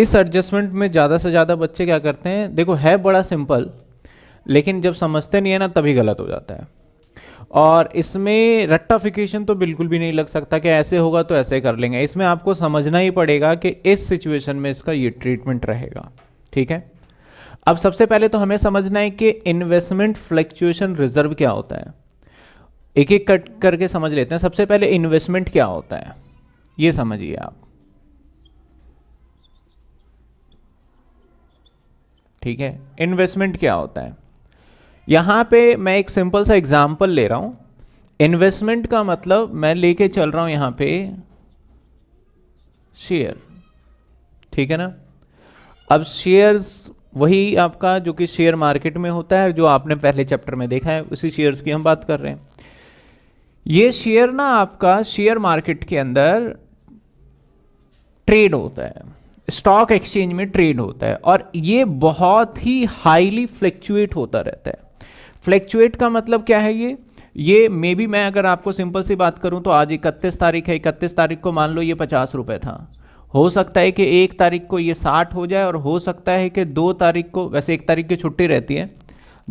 इस एडजस्टमेंट में ज़्यादा से ज़्यादा बच्चे क्या करते हैं, देखो है बड़ा सिंपल लेकिन जब समझते नहीं है ना तभी गलत हो जाता है। और इसमें रट्टाफिकेशन तो बिल्कुल भी नहीं लग सकता कि ऐसे होगा तो ऐसे कर लेंगे। इसमें आपको समझना ही पड़ेगा कि इस सिचुएशन में इसका ये ट्रीटमेंट रहेगा। ठीक है, अब सबसे पहले तो हमें समझना है कि इन्वेस्टमेंट फ्लक्चुएशन रिजर्व क्या होता है। एक एक कट करके समझ लेते हैं। सबसे पहले इन्वेस्टमेंट क्या होता है ये समझिए आप। ठीक है, इन्वेस्टमेंट क्या होता है, यहाँ पे मैं एक सिंपल सा एग्जाम्पल ले रहा हूँ। इन्वेस्टमेंट का मतलब मैं लेके चल रहा हूँ यहाँ पे शेयर। ठीक है ना, अब शेयर्स वही आपका जो कि शेयर मार्केट में होता है, जो आपने पहले चैप्टर में देखा है उसी शेयर्स की हम बात कर रहे हैं। ये शेयर ना आपका शेयर मार्केट के अंदर ट्रेड होता है, स्टॉक एक्सचेंज में ट्रेड होता है, और ये बहुत ही हाईली फ्लैक्चुएट होता रहता है। फ्लैक्चुएट का मतलब क्या है, ये मे बी मैं अगर आपको सिंपल सी बात करूं तो आज 31 तारीख है, 31 तारीख को मान लो ये 50 रुपये था, हो सकता है कि 1 तारीख को ये 60 हो जाए, और हो सकता है कि 2 तारीख को, वैसे 1 तारीख की छुट्टी रहती है,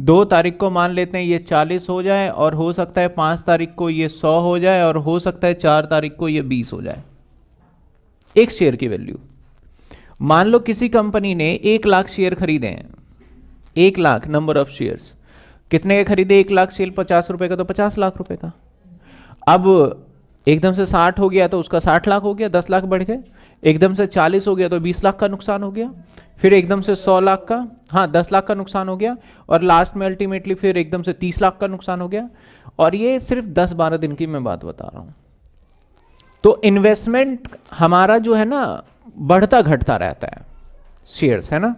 2 तारीख को मान लेते हैं ये 40 हो जाए, और हो सकता है 5 तारीख को ये 100 हो जाए, और हो सकता है 4 तारीख को ये 20 हो जाए। एक शेयर की वैल्यू मान लो किसी कंपनी ने 1 लाख शेयर खरीदे हैं, 1 लाख नंबर ऑफ शेयर्स, कितने के खरीदे, 1 लाख शेयर 50 रुपए का, तो 50 लाख रुपए का। अब एकदम से 60 हो गया तो उसका 60 लाख हो गया, 10 लाख बढ़ गए। एकदम से 40 हो गया तो 20 लाख का नुकसान हो गया, फिर एकदम से 100 लाख का, हाँ 10 लाख का नुकसान हो गया, और लास्ट में अल्टीमेटली फिर एकदम से 30 लाख का नुकसान हो गया। और ये सिर्फ 10-12 दिन की मैं बात बता रहा हूँ। तो इन्वेस्टमेंट हमारा जो है ना बढ़ता घटता रहता है, शेयर्स है ना।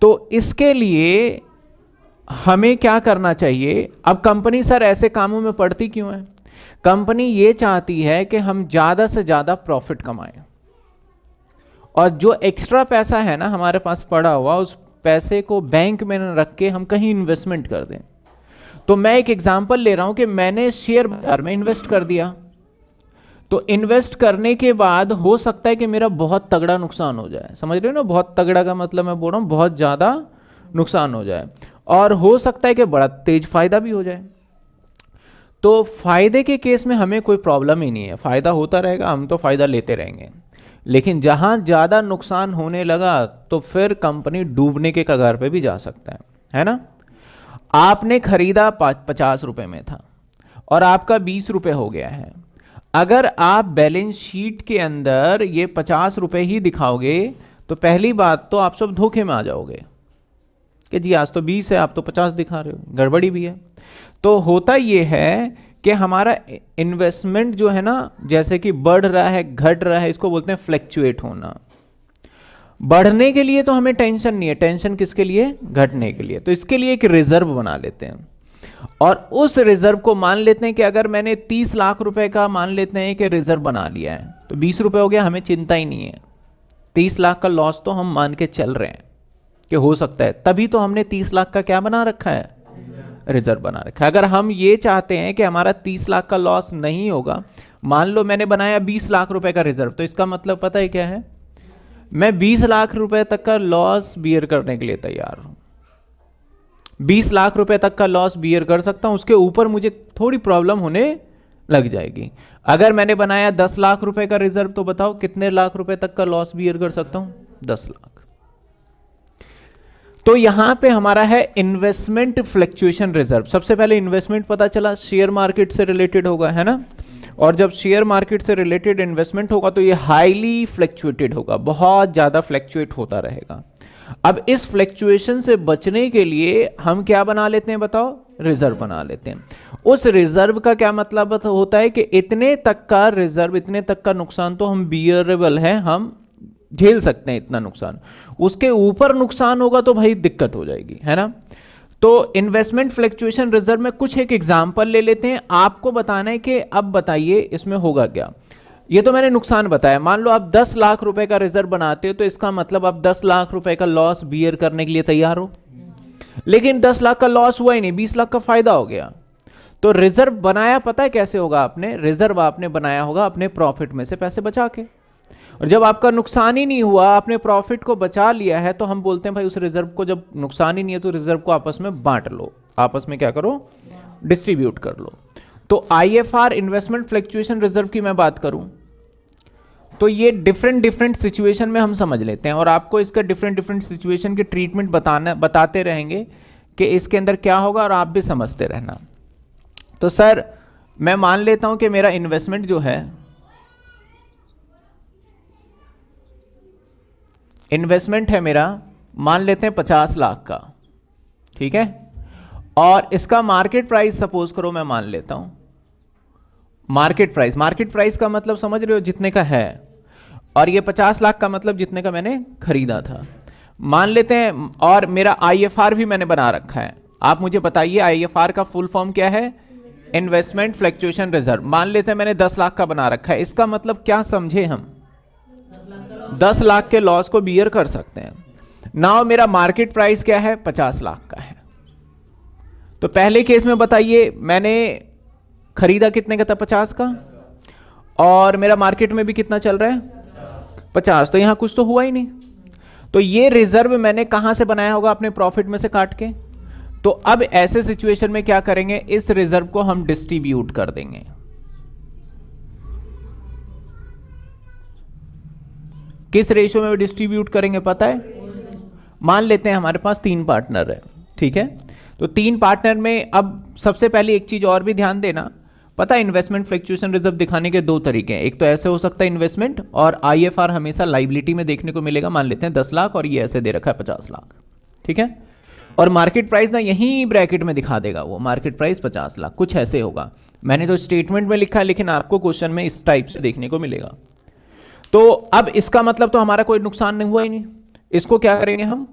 तो इसके लिए हमें क्या करना चाहिए, अब कंपनी सर ऐसे कामों में पड़ती क्यों है, कंपनी ये चाहती है कि हम ज़्यादा से ज़्यादा प्रॉफिट कमाएं, और जो एक्स्ट्रा पैसा है ना हमारे पास पड़ा हुआ उस पैसे को बैंक में न रख के हम कहीं इन्वेस्टमेंट कर दें। तो मैं एक एग्जांपल ले रहा हूं कि मैंने शेयर बाजार में इन्वेस्ट कर दिया, तो इन्वेस्ट करने के बाद हो सकता है कि मेरा बहुत तगड़ा नुकसान हो जाए, समझ रहे हो ना, बहुत तगड़ा का मतलब मैं बोल रहा हूँ बहुत ज़्यादा नुकसान हो जाए, और हो सकता है कि बड़ा तेज फायदा भी हो जाए। तो फायदे के केस में हमें कोई प्रॉब्लम ही नहीं है, फायदा होता रहेगा, हम तो फायदा लेते रहेंगे। लेकिन जहां ज़्यादा नुकसान होने लगा तो फिर कंपनी डूबने के कगार पे भी जा सकता है ना। आपने खरीदा 50 रुपए में था और आपका 20 रुपये हो गया है, अगर आप बैलेंस शीट के अंदर ये 50 रुपये ही दिखाओगे तो पहली बात तो आप सब धोखे में आ जाओगे कि जी आज तो 20 है आप तो 50 दिखा रहे हो, गड़बड़ी भी है। तो होता ये है कि हमारा इन्वेस्टमेंट जो है ना जैसे कि बढ़ रहा है घट रहा है, इसको बोलते हैं फ्लैक्चुएट होना। बढ़ने के लिए तो हमें टेंशन नहीं है, टेंशन किसके लिए, घटने के लिए। तो इसके लिए एक रिजर्व बना लेते हैं, और उस रिजर्व को मान लेते हैं कि अगर मैंने 30 लाख रुपए का मान लेते हैं कि रिजर्व बना लिया है तो 20 रुपये हो गया, हमें चिंता ही नहीं है। 30 लाख का लॉस तो हम मान के चल रहे हैं कि हो सकता है, तभी तो हमने 30 लाख का क्या बना रखा है, रिजर्व बना रखा है। अगर हम ये चाहते हैं कि हमारा 30 लाख का लॉस नहीं होगा, मान लो मैंने बनाया 20 लाख रुपए का रिजर्व, तो इसका मतलब पता है क्या है, मैं 20 लाख रुपए तक का लॉस बियर करने के लिए तैयार हूं, 20 लाख रुपए तक का लॉस बियर कर सकता हूं, उसके ऊपर मुझे थोड़ी प्रॉब्लम होने लग जाएगी। अगर मैंने बनाया 10 लाख रुपए का रिजर्व तो बताओ कितने लाख रुपए तक का लॉस बियर कर सकता हूं, 10 लाख। तो यहां पे हमारा है इन्वेस्टमेंट फ्लक्चुएशन रिजर्व। सबसे पहले इन्वेस्टमेंट पता चला शेयर मार्केट से रिलेटेड होगा है ना, और जब शेयर मार्केट से रिलेटेड इन्वेस्टमेंट होगा तो ये हाईली फ्लक्चुएटेड होगा, बहुत ज़्यादा फ्लक्चुएट होता रहेगा। अब इस फ्लक्चुएशन से बचने के लिए हम क्या बना लेते हैं बताओ, रिजर्व बना लेते हैं। उस रिजर्व का क्या मतलब होता है कि इतने तक का रिजर्व, इतने तक का नुकसान तो हम बियरेबल है, हम झेल सकते हैं इतना नुकसान, उसके ऊपर नुकसान होगा तो भाई दिक्कत हो जाएगी है ना। तो इन्वेस्टमेंट फ्लक्चुएशन रिजर्व में कुछ एक एग्जांपल ले लेते हैं, आपको बताना है कि अब बताइए इसमें होगा क्या। ये तो मैंने नुकसान बताया, मान लो आप 10 लाख रुपए का रिजर्व बनाते हो तो इसका मतलब आप 10 लाख रुपए का लॉस बियर करने के लिए तैयार हो, लेकिन 10 लाख का लॉस हुआ ही नहीं, 20 लाख का फायदा हो गया। तो रिजर्व बनाया पता है कैसे होगा आपने, रिजर्व आपने बनाया होगा अपने प्रॉफिट में से पैसे बचा के, और जब आपका नुकसान ही नहीं हुआ, आपने प्रॉफिट को बचा लिया है, तो हम बोलते हैं भाई उस रिजर्व को, जब नुकसान ही नहीं है तो रिजर्व को आपस में बांट लो, आपस में क्या करो, डिस्ट्रीब्यूट कर लो। तो IFR इन्वेस्टमेंट फ्लक्चुएशन रिजर्व की मैं बात करूं तो ये डिफरेंट डिफरेंट सिचुएशन में हम समझ लेते हैं, और आपको इसका डिफरेंट डिफरेंट सिचुएशन के ट्रीटमेंट बताते रहेंगे कि इसके अंदर क्या होगा, और आप भी समझते रहना। तो सर मैं मान लेता हूं कि मेरा इन्वेस्टमेंट जो है, इन्वेस्टमेंट है मेरा, मान लेते हैं 50 लाख का, ठीक है, और इसका मार्केट प्राइस सपोज करो मैं मान लेता हूं, मार्केट प्राइस का मतलब समझ रहे हो जितने का है, और ये 50 लाख का मतलब जितने का मैंने खरीदा था, मान लेते हैं। और मेरा IFR भी मैंने बना रखा है, आप मुझे बताइए IFR का फुल फॉर्म क्या है, इन्वेस्टमेंट फ्लक्चुएशन रिजर्व। मान लेते हैं मैंने 10 लाख का बना रखा है, इसका मतलब क्या समझे हम, 10 लाख के लॉस को बियर कर सकते हैं। नाउ मेरा मार्केट प्राइस क्या है, 50 लाख का है। तो पहले केस में बताइए मैंने खरीदा कितने का था, 50 का, और मेरा मार्केट में भी कितना चल रहा है, 50। तो यहां कुछ तो हुआ ही नहीं। तो ये रिजर्व मैंने कहां से बनाया होगा, अपने प्रॉफिट में से काट के। तो अब ऐसे सिचुएशन में क्या करेंगे, इस रिजर्व को हम डिस्ट्रीब्यूट कर देंगे। किस रेशियो में डिस्ट्रीब्यूट करेंगे पता है, मान लेते हैं हमारे पास 3 पार्टनर है, ठीक है। तो 3 पार्टनर में अब सबसे पहले एक चीज और भी ध्यान देना, पता है इन्वेस्टमेंट फ्लक्चुएशन रिजर्व दिखाने के 2 तरीके हैं, एक तो ऐसे हो सकता है इन्वेस्टमेंट, और IFR हमेशा लाइबिलिटी में देखने को मिलेगा। मान लेते हैं 10 लाख और ये ऐसे दे रखा है 50 लाख, ठीक है, और मार्केट प्राइस ना यहीं ब्रैकेट में दिखा देगा, वो मार्केट प्राइस 50 लाख कुछ ऐसे होगा। मैंने तो स्टेटमेंट में लिखा है, लेकिन आपको क्वेश्चन में इस टाइप से देखने को मिलेगा। तो अब इसका मतलब तो हमारा कोई नुकसान नहीं हुआ ही नहीं, इसको क्या करेंगे हम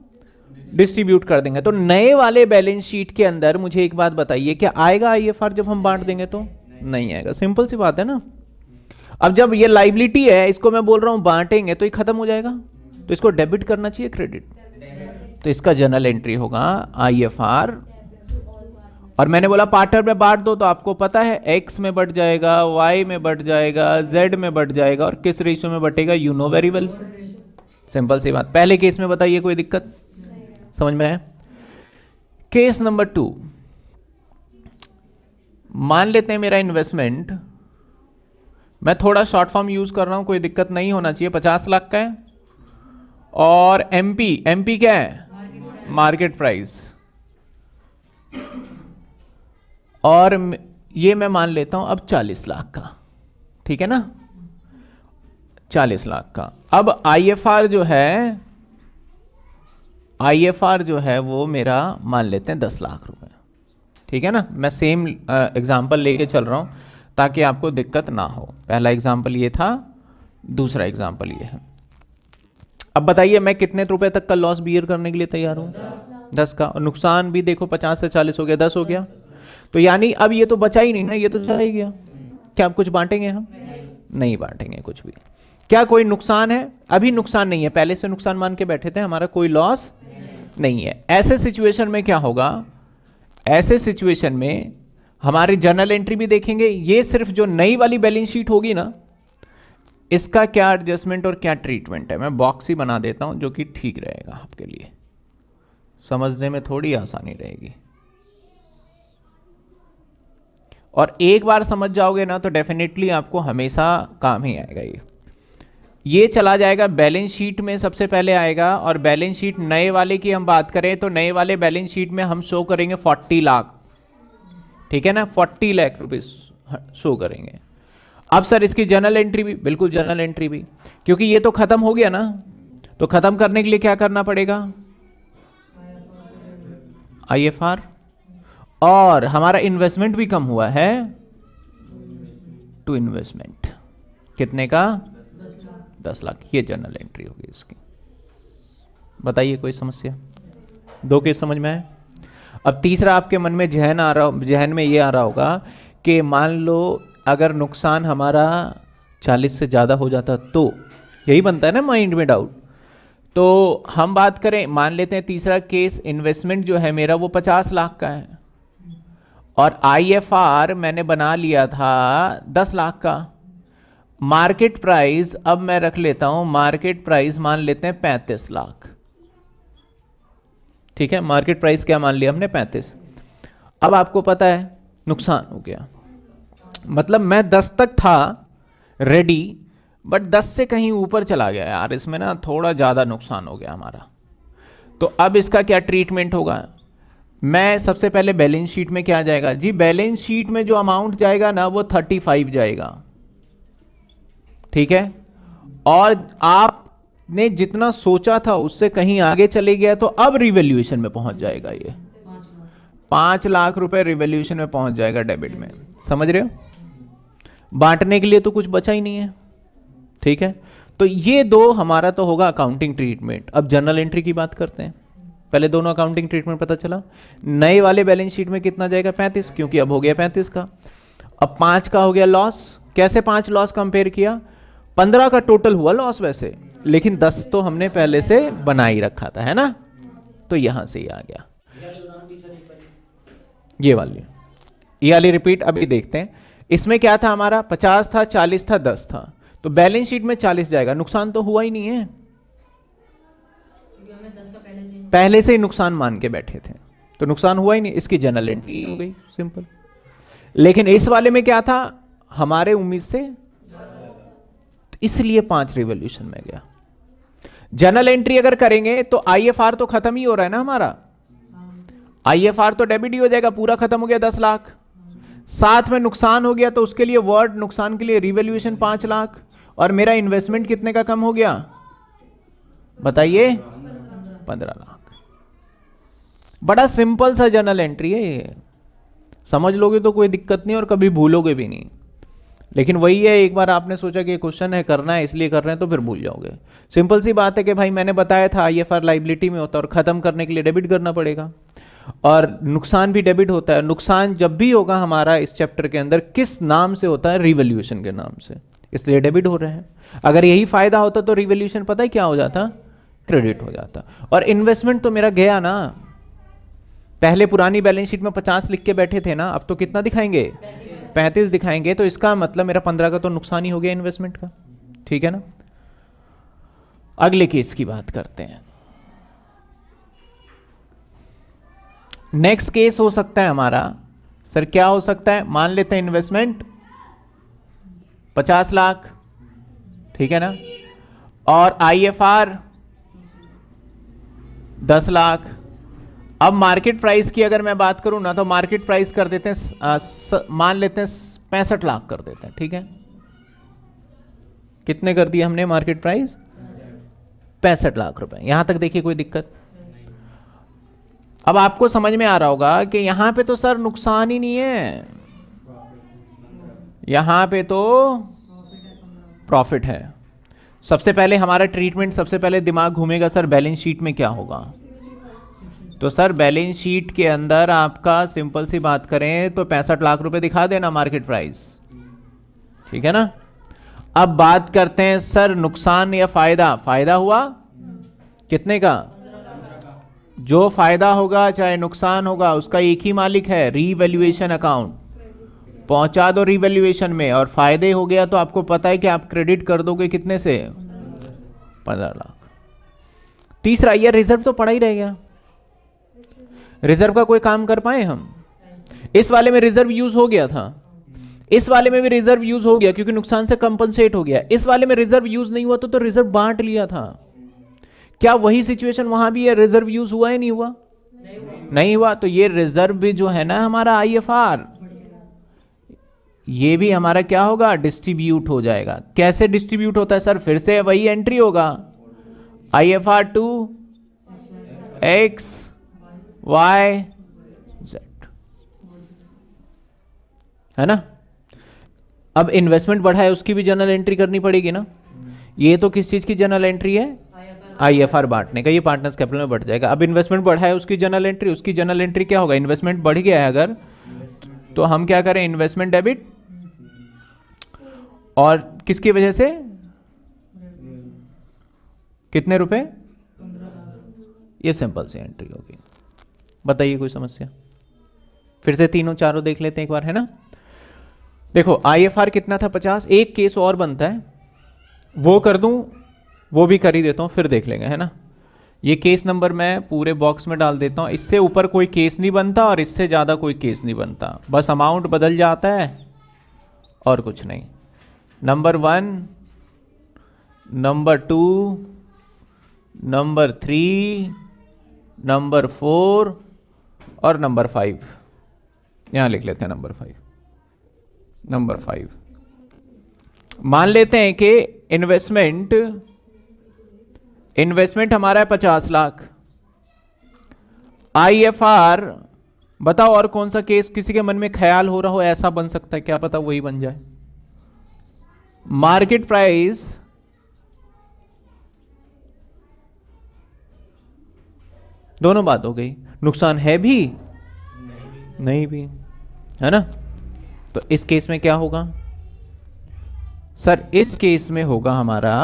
डिस्ट्रीब्यूट कर देंगे। तो नए वाले बैलेंस शीट के अंदर मुझे एक बात बताइए, क्या आएगा IFR जब हम बांट देंगे, तो नहीं आएगा, सिंपल सी बात है ना। अब जब ये लाइबिलिटी है, इसको मैं बोल रहा हूं बांटेंगे तो ये खत्म हो जाएगा, तो इसको डेबिट करना चाहिए क्रेडिट, तो इसका जनरल एंट्री होगा IFR। और मैंने बोला पार्टनर में बांट दो, तो आपको पता है एक्स में बट जाएगा, वाई में बट जाएगा, जेड में बट जाएगा, और किस रेशियो में बटेगा you know very well, simple सी बात। पहले केस में बताइए कोई दिक्कत, समझ में आया। केस नंबर 2, मान लेते हैं मेरा इन्वेस्टमेंट, मैं थोड़ा शॉर्ट फॉर्म यूज कर रहा हूं, कोई दिक्कत नहीं होना चाहिए, 50 लाख का है, और एमपी क्या है, मार्केट प्राइस, और ये मैं मान लेता हूं अब 40 लाख का, ठीक है ना, 40 लाख का। अब IFR जो है वो मेरा मान लेते हैं 10 लाख रुपए, ठीक है ना। मैं सेम एग्जांपल लेके चल रहा हूं ताकि आपको दिक्कत ना हो। पहला एग्जांपल ये था, दूसरा एग्जांपल ये है। अब बताइए मैं कितने रुपए तक का लॉस बियर करने के लिए तैयार हूं, 10 का, और नुकसान भी देखो 50 से 40 हो गया, 10 हो गया, तो यानी अब ये तो बचा ही नहीं ना, ये तो चला ही गया। क्या आप कुछ बांटेंगे, हम नहीं बांटेंगे कुछ भी। क्या कोई नुकसान है, अभी नुकसान नहीं है, पहले से नुकसान मान के बैठे थे, हमारा कोई लॉस नहीं है। ऐसे सिचुएशन में क्या होगा, ऐसे सिचुएशन में हमारी जर्नल एंट्री भी देखेंगे, ये सिर्फ जो नई वाली बैलेंस शीट होगी ना, इसका क्या एडजस्टमेंट और क्या ट्रीटमेंट है, मैं बॉक्स ही बना देता हूं जो कि ठीक रहेगा आपके लिए, समझने में थोड़ी आसानी रहेगी। और एक बार समझ जाओगे ना तो डेफिनेटली आपको हमेशा काम ही आएगा। ये चला जाएगा बैलेंस शीट में, सबसे पहले आएगा। और बैलेंस शीट नए वाले की हम बात करें तो नए वाले बैलेंस शीट में हम शो करेंगे 40 लाख, ठीक है ना, 40 लाख रुपए शो करेंगे। अब सर इसकी जनरल एंट्री भी, बिल्कुल जनरल एंट्री भी, क्योंकि ये तो खत्म हो गया ना, तो खत्म करने के लिए क्या करना पड़ेगा, IFR। और हमारा इन्वेस्टमेंट भी कम हुआ है, टू इन्वेस्टमेंट कितने का, 10 लाख, ये जनरल एंट्री होगी इसकी। बताइए कोई समस्या, 2 केस समझ में है। अब तीसरा आपके मन में जहन में ये आ रहा होगा कि मान लो अगर नुकसान हमारा 40 से ज़्यादा हो जाता, तो यही बनता है ना माइंड में डाउट। तो हम बात करें, मान लेते हैं तीसरा केस, इन्वेस्टमेंट जो है मेरा वो 50 लाख का है, और IFR मैंने बना लिया था 10 लाख का, मार्केट प्राइस अब मैं रख लेता हूं, मार्केट प्राइस मान लेते हैं 35 लाख। ठीक है, मार्केट प्राइस क्या मान लिया हमने 35। अब आपको पता है नुकसान हो गया, मतलब मैं 10 तक था रेडी बट 10 से कहीं ऊपर चला गया यार, इसमें ना थोड़ा ज़्यादा नुकसान हो गया हमारा। तो अब इसका क्या ट्रीटमेंट होगा? मैं सबसे पहले बैलेंस शीट में क्या जाएगा जी, बैलेंस शीट में जो अमाउंट जाएगा ना वो 35 जाएगा। ठीक है, और आपने जितना सोचा था उससे कहीं आगे चले गया तो अब रिवैल्यूएशन में पहुंच जाएगा, ये 5 लाख रुपए रिवैल्यूएशन में पहुंच जाएगा डेबिट में। समझ रहे हो, बांटने के लिए तो कुछ बचा ही नहीं है। ठीक है, तो ये दो हमारा तो होगा अकाउंटिंग ट्रीटमेंट। अब जर्नल एंट्री की बात करते हैं, पहले दोनों अकाउंटिंग ट्रीटमेंट पता चला। नए वाले बैलेंस शीट में कितना जाएगा 35, क्योंकि अब हो गया 35 का। अब 5 का हो गया लॉस, कैसे 5 लॉस कंपेयर किया, 15 का टोटल हुआ लॉस वैसे, लेकिन 10 तो हमने पहले से बना ही रखा था, है ना, तो यहां से ही आ गया ये वाली रिपीट। अभी देखते हैं इसमें क्या था हमारा, 50 था, 40 था, 10 था, तो बैलेंस शीट में 40 जाएगा। नुकसान तो हुआ ही नहीं है, पहले से ही नुकसान मान के बैठे थे, तो नुकसान हुआ ही नहीं, इसकी जनरल एंट्री हो गई सिंपल। लेकिन इस वाले में क्या था, हमारे उम्मीद से, तो इसलिए 5 रिवॉल्यूशन में गया। जनरल एंट्री अगर करेंगे तो आईएफआर तो खत्म ही हो रहा है ना हमारा, आईएफआर तो डेबिट ही हो जाएगा, पूरा खत्म हो गया 10 लाख। साथ में नुकसान हो गया तो उसके लिए वर्ड नुकसान के लिए रिवॉल्यूशन 5 लाख, और मेरा इन्वेस्टमेंट कितने का कम हो गया बताइए, 15 लाख। बड़ा सिंपल सा जनरल एंट्री है ये, समझ लोगे तो कोई दिक्कत नहीं और कभी भूलोगे भी नहीं। लेकिन वही है, एक बार आपने सोचा कि क्वेश्चन है, करना है इसलिए कर रहे हैं, तो फिर भूल जाओगे। सिंपल सी बात है कि भाई मैंने बताया था आईएफआर लायबिलिटी में होता है और खत्म करने के लिए डेबिट करना पड़ेगा, और नुकसान भी डेबिट होता है। नुकसान जब भी होगा हमारा इस चैप्टर के अंदर किस नाम से होता है, रिवॉल्यूशन के नाम से, इसलिए डेबिट हो रहे हैं। अगर यही फायदा होता तो रिवॉल्यूशन पता है क्या हो जाता, क्रेडिट हो जाता। और इन्वेस्टमेंट तो मेरा गया ना, पहले पुरानी बैलेंस शीट में 50 लिख के बैठे थे ना, अब तो कितना दिखाएंगे 35 दिखाएंगे, तो इसका मतलब मेरा 15 का तो नुकसान ही हो गया इन्वेस्टमेंट का। ठीक है ना, अगले केस की बात करते हैं। नेक्स्ट केस हो सकता है हमारा, सर क्या हो सकता है, मान लेते हैं इन्वेस्टमेंट 50 लाख, ठीक है ना, और आईएफआर 10 लाख। अब मार्केट प्राइस की अगर मैं बात करूं ना, तो मार्केट प्राइस कर देते हैं मान लेते हैं 65 लाख कर देते हैं। ठीक है, कितने कर दिए हमने मार्केट प्राइस 65 लाख रुपए। यहां तक देखिए कोई दिक्कत। अब आपको समझ में आ रहा होगा कि यहां पे तो सर नुकसान ही नहीं है, यहां पे तो प्रॉफिट है। सबसे पहले हमारा ट्रीटमेंट, सबसे पहले दिमाग घूमेगा सर बैलेंस शीट में क्या होगा। तो सर बैलेंस शीट के अंदर आपका सिंपल सी बात करें तो 65 लाख रुपए दिखा देना मार्केट प्राइस, ठीक है ना। अब बात करते हैं सर नुकसान या फायदा, फायदा हुआ कितने का, जो फायदा होगा चाहे नुकसान होगा उसका एक ही मालिक है, रीवैल्यूएशन अकाउंट, पहुंचा दो रिवैल्यूएशन में। और फायदे हो गया तो आपको पता है कि आप क्रेडिट कर दोगे कितने से, 15 लाख। तीसरा ये रिजर्व तो पड़ा ही रह गया, रिजर्व का कोई काम कर पाए हम? इस वाले में रिजर्व यूज हो गया था, इस वाले में भी रिजर्व यूज हो गया क्योंकि नुकसान से कंपनसेट हो गया। इस वाले में रिजर्व यूज नहीं हुआ तो रिजर्व बांट लिया था। क्या वही सिचुएशन वहां भी है, रिजर्व यूज हुआ या नहीं हुआ? नहीं हुआ, तो ये रिजर्व भी जो है ना हमारा आईएफआर, ये भी हमारा क्या होगा, डिस्ट्रीब्यूट हो जाएगा। कैसे डिस्ट्रीब्यूट होता है सर, फिर से वही एंट्री होगा, आईएफआर 2 X Y Z, है ना। अब इन्वेस्टमेंट बढ़ा है उसकी भी जनरल एंट्री करनी पड़ेगी ना, ये तो किस चीज की जनरल एंट्री है, आईएफआर बांटने का, ये पार्टनर्स कैपिटल में बढ़ जाएगा। अब इन्वेस्टमेंट बढ़ा है उसकी जनरल एंट्री, उसकी जनरल एंट्री क्या होगा, इन्वेस्टमेंट बढ़ गया है अगर, तो हम क्या करें, इन्वेस्टमेंट डेबिट, और किसकी वजह से कितने रुपए, ये सिंपल सी एंट्री होगी। बताइए कोई समस्या? फिर से तीनों चारों देख लेते हैं एक बार, है ना। देखो IFR कितना था 50, एक केस और बनता है वो कर दूं, वो भी कर ही देता हूं फिर देख लेंगे, है ना। ये केस नंबर मैं पूरे बॉक्स में डाल देता हूं, इससे ऊपर कोई केस नहीं बनता और इससे ज़्यादा कोई केस नहीं बनता, बस अमाउंट बदल जाता है और कुछ नहीं। नंबर 1, नंबर 2, नंबर 3, नंबर 4 और नंबर 5, यहाँ लिख लेते हैं नंबर 5। नंबर 5 मान लेते हैं कि इन्वेस्टमेंट हमारा है 50 लाख, IFR बताओ और कौन सा केस किसी के मन में ख्याल हो रहा हो ऐसा बन सकता है, क्या पता वही बन जाए। मार्केट प्राइस दोनों बात हो गई, नुकसान है भी नहीं भी, है ना। तो इस केस में क्या होगा सर, इस केस में होगा हमारा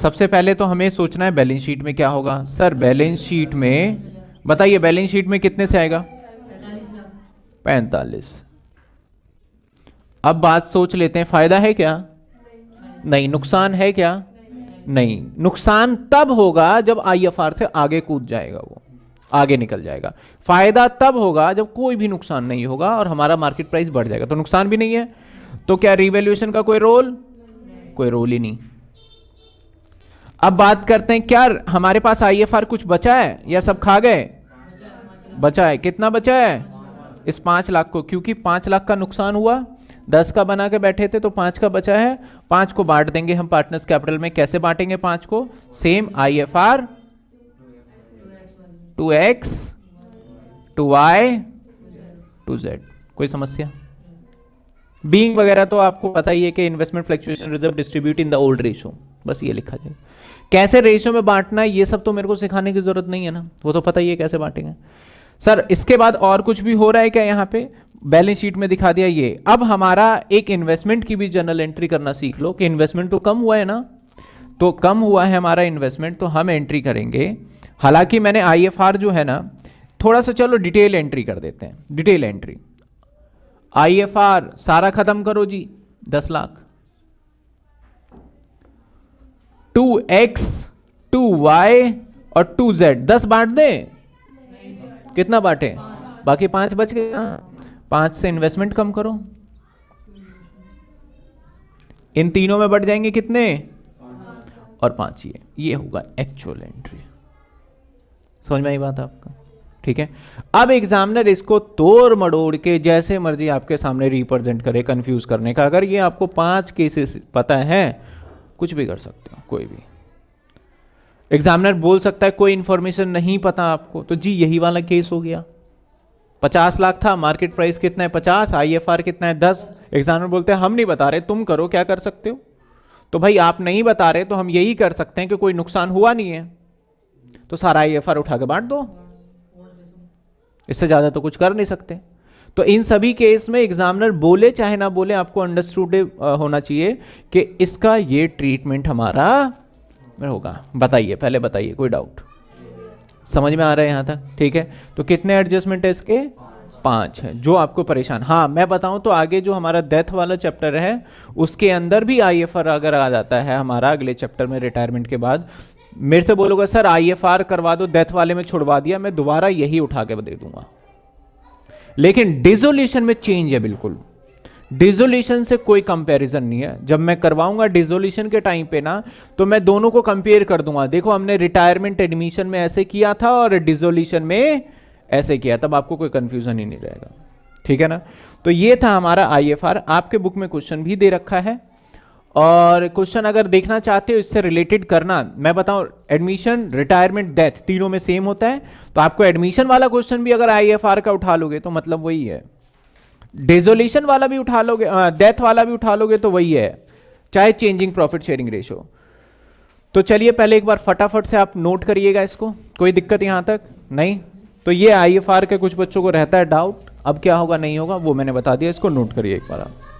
सबसे पहले तो हमें सोचना है बैलेंस शीट में क्या होगा। सर बैलेंस शीट में बताइए, बैलेंस शीट में कितने से आएगा 45। अब बात सोच लेते हैं, फायदा है क्या नहीं, नुकसान है क्या नहीं, नुकसान तब होगा जब IFR से आगे कूद जाएगा, वो आगे निकल जाएगा। फायदा तब होगा जब कोई भी नुकसान नहीं होगा और हमारा मार्केट प्राइस बढ़ जाएगा, तो नुकसान भी नहीं है। तो क्या रिवैल्यूएशन का कोई रोल, कोई रोल ही नहीं। अब बात करते हैं क्या हमारे पास IFR कुछ बचा है या सब खा गए, बचा है। कितना बचा है इस 5 लाख को, क्योंकि 5 लाख का नुकसान हुआ, 10 का बना के बैठे थे तो 5 का बचा है। 5 को बांट देंगे हम पार्टनर्स कैपिटल में, कैसे बांटेंगे 5 को, same IFR 2x 2y 2z। कोई समस्या, बीइंग वगैरह तो आपको पता ही है कि investment fluctuation reserve distribute in the old ratio, बस ये लिखा जाए। कैसे रेशियो में बांटना है ये सब तो मेरे को सिखाने की जरूरत नहीं है ना, वो तो पता ही है कैसे बांटेंगे। सर इसके बाद और कुछ भी हो रहा है क्या, यहाँ पे बैलेंस शीट में दिखा दिया ये। अब हमारा एक इन्वेस्टमेंट की भी जर्नल एंट्री करना सीख लो कि इन्वेस्टमेंट तो कम हुआ है ना, तो कम हुआ है हमारा इन्वेस्टमेंट, तो हम एंट्री करेंगे। हालांकि मैंने IFR जो है ना थोड़ा सा, चलो डिटेल एंट्री कर देते हैं। डिटेल एंट्री IFR सारा खत्म करो जी, 10 लाख, 2x 2y और 2z, 10 बांट दें, कितना बांटे, बाकी 5 बच गए, 5 से इन्वेस्टमेंट कम करो, इन तीनों में बढ़ जाएंगे कितने, और 5 ये होगा एक्चुअल एंट्री। समझ में आई बात आपका, ठीक है। अब एग्जामिनर इसको तोड़ मड़ोड़ के जैसे मर्जी आपके सामने रिप्रेजेंट करे, कंफ्यूज करने का। अगर ये आपको 5 केसेस पता है, कुछ भी कर सकते हो, कोई भी एग्जामिनर बोल सकता है कोई इन्फॉर्मेशन नहीं पता आपको, तो जी यही वाला केस हो गया। 50 लाख था, मार्केट प्राइस कितना है 50, IFR कितना है 10। एग्जामिनर बोलते हैं हम नहीं बता रहे, तुम करो क्या कर सकते हो। तो भाई आप नहीं बता रहे तो हम यही कर सकते हैं कि कोई नुकसान हुआ नहीं है तो सारा IFR उठा के बांट दो, इससे ज्यादा तो कुछ कर नहीं सकते। तो इन सभी केस में एग्जामिनर बोले चाहे ना बोले, आपको अंडरस्टूड होना चाहिए कि इसका ये ट्रीटमेंट हमारा होगा। बताइए, पहले बताइए, कोई डाउट, समझ में आ रहा है यहां तक, ठीक है। तो कितने एडजस्टमेंट है इसके, 5 है जो आपको परेशान। हाँ मैं बताऊं तो आगे जो हमारा डेथ वाला चैप्टर है उसके अंदर भी IFR अगर आ जाता है हमारा अगले चैप्टर में, रिटायरमेंट के बाद मेरे से बोलोगे सर IFR करवा दो, डेथ वाले में छुड़वा दिया, मैं दोबारा यही उठा के दे दूंगा। लेकिन डिसोल्यूशन में चेंज है बिल्कुल, डिसोल्यूशन से कोई कंपैरिजन नहीं है। जब मैं करवाऊंगा डिसोल्यूशन के टाइम पे ना, तो मैं दोनों को कंपेयर कर दूंगा, देखो हमने रिटायरमेंट एडमिशन में ऐसे किया था और डिसोल्यूशन में ऐसे किया, तब आपको कोई कंफ्यूजन ही नहीं रहेगा, ठीक है ना। तो ये था हमारा IFR, आपके बुक में क्वेश्चन भी दे रखा है, और क्वेश्चन अगर देखना चाहते हो इससे रिलेटेड करना, मैं बताऊं एडमिशन, रिटायरमेंट, डेथ तीनों में सेम होता है, तो आपको एडमिशन वाला क्वेश्चन भी अगर IFR का उठा लोगे तो मतलब वही है, डिसोल्यूशन वाला भी उठा लोगे, डेथ वाला भी उठा लोगे तो वही है, चाहे चेंजिंग प्रॉफिट शेयरिंग रेशियो। तो चलिए पहले एक बार फटाफट से आप नोट करिएगा इसको, कोई दिक्कत यहां तक नहीं। तो ये IFR के कुछ बच्चों को रहता है डाउट, अब क्या होगा नहीं होगा वो मैंने बता दिया, इसको नोट करिए एक बार आप।